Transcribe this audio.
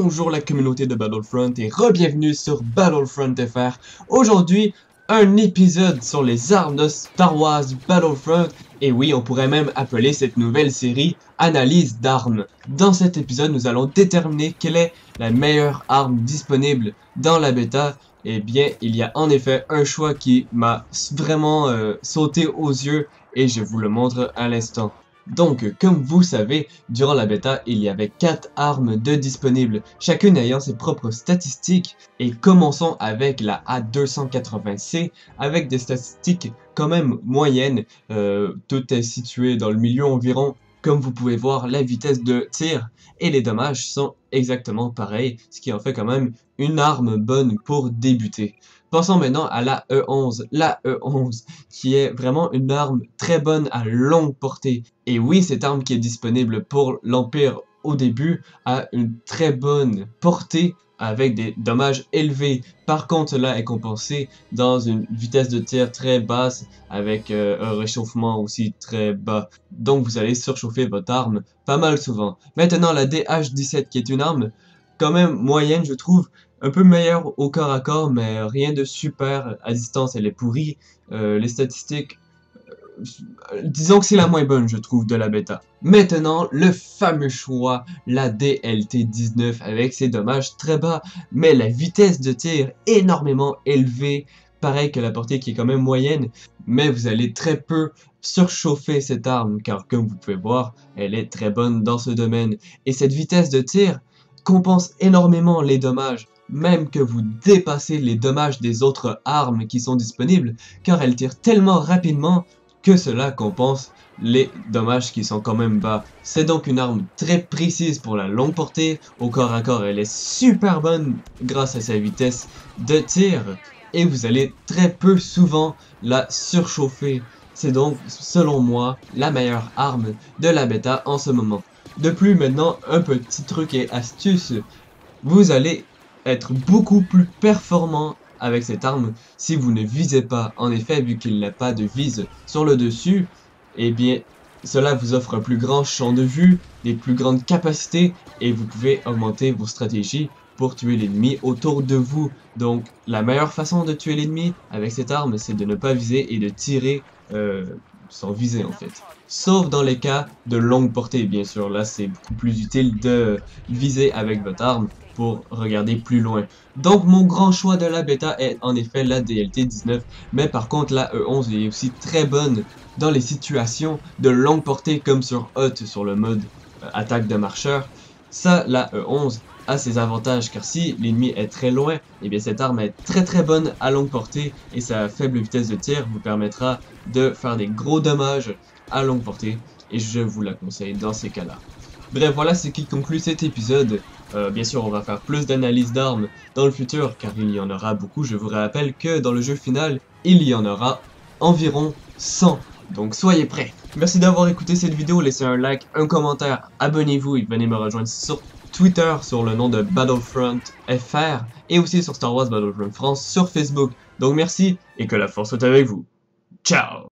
Bonjour la communauté de Battlefront et re-bienvenue sur Battlefront FR. Aujourd'hui, un épisode sur les armes de Star Wars Battlefront. Et oui, on pourrait même appeler cette nouvelle série Analyse d'armes. Dans cet épisode, nous allons déterminer quelle est la meilleure arme disponible dans la bêta. Eh bien, il y a en effet un choix qui m'a vraiment sauté aux yeux et je vous le montre à l'instant. Donc, comme vous savez, durant la bêta, il y avait 4 armes de disponibles, chacune ayant ses propres statistiques. Et commençons avec la A280C, avec des statistiques quand même moyennes. Tout est situé dans le milieu environ. Comme vous pouvez voir, la vitesse de tir et les dommages sont exactement pareils, ce qui en fait quand même une arme bonne pour débuter. Passons maintenant à la E-11. La E-11 qui est vraiment une arme très bonne à longue portée. Et oui, cette arme qui est disponible pour l'Empire au début a une très bonne portée avec des dommages élevés. Par contre, cela est compensé dans une vitesse de tir très basse avec un réchauffement aussi très bas. Donc vous allez surchauffer votre arme pas mal souvent. Maintenant, la DH-17 qui est une arme quand même moyenne, je trouve. Un peu meilleure au corps à corps, mais rien de super. À distance, elle est pourrie. Les statistiques, disons que c'est la moins bonne, je trouve, de la bêta. Maintenant, le fameux choix, la DLT-19 avec ses dommages très bas, mais la vitesse de tir énormément élevée. Pareil que la portée qui est quand même moyenne, mais vous allez très peu surchauffer cette arme, car comme vous pouvez voir, elle est très bonne dans ce domaine. Et cette vitesse de tir compense énormément les dommages, même que vous dépassez les dommages des autres armes qui sont disponibles, car elles tirent tellement rapidement que cela compense les dommages qui sont quand même bas. C'est donc une arme très précise pour la longue portée. Au corps à corps, elle est super bonne grâce à sa vitesse de tir, et vous allez très peu souvent la surchauffer. C'est donc, selon moi, la meilleure arme de la bêta en ce moment. De plus, maintenant, un petit truc et astuce, vous allez être beaucoup plus performant avec cette arme si vous ne visez pas. En effet, vu qu'il n'a pas de vise sur le dessus, eh bien, cela vous offre un plus grand champ de vue, des plus grandes capacités, et vous pouvez augmenter vos stratégies pour tuer l'ennemi autour de vous. Donc, la meilleure façon de tuer l'ennemi avec cette arme, c'est de ne pas viser et de tirer sans viser en fait. Sauf dans les cas de longue portée, bien sûr. Là, c'est beaucoup plus utile de viser avec votre arme pour regarder plus loin. Donc, mon grand choix de la bêta est en effet la DLT-19. Mais par contre, la E-11 est aussi très bonne dans les situations de longue portée, comme sur Hutt, sur le mode attaque de marcheur. Ça, la E-11 a ses avantages, car si l'ennemi est très loin, et bien cette arme est très bonne à longue portée, et sa faible vitesse de tir vous permettra de faire des gros dommages à longue portée, et je vous la conseille dans ces cas-là. Bref, voilà ce qui conclut cet épisode. Bien sûr, on va faire plus d'analyses d'armes dans le futur, car il y en aura beaucoup. Je vous rappelle que dans le jeu final, il y en aura environ 100. Donc soyez prêts. Merci d'avoir écouté cette vidéo, laissez un like, un commentaire, abonnez-vous et venez me rejoindre sur Twitter sur le nom de Battlefront FR et aussi sur Star Wars Battlefront France sur Facebook. Donc merci et que la force soit avec vous. Ciao!